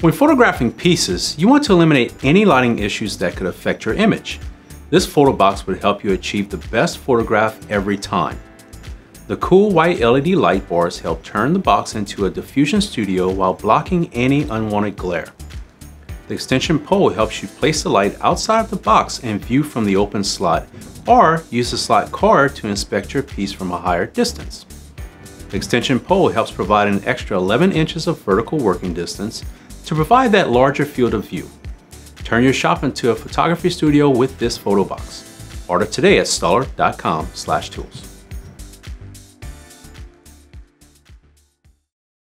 When photographing pieces, you want to eliminate any lighting issues that could affect your image. This photo box would help you achieve the best photograph every time. The cool white LED light bars help turn the box into a diffusion studio while blocking any unwanted glare. The extension pole helps you place the light outside of the box and view from the open slot, or use the slot card to inspect your piece from a higher distance. The extension pole helps provide an extra 11 inches of vertical working distance to provide that larger field of view. Turn your shop into a photography studio with this photo box. Order today at stuller.com/tools.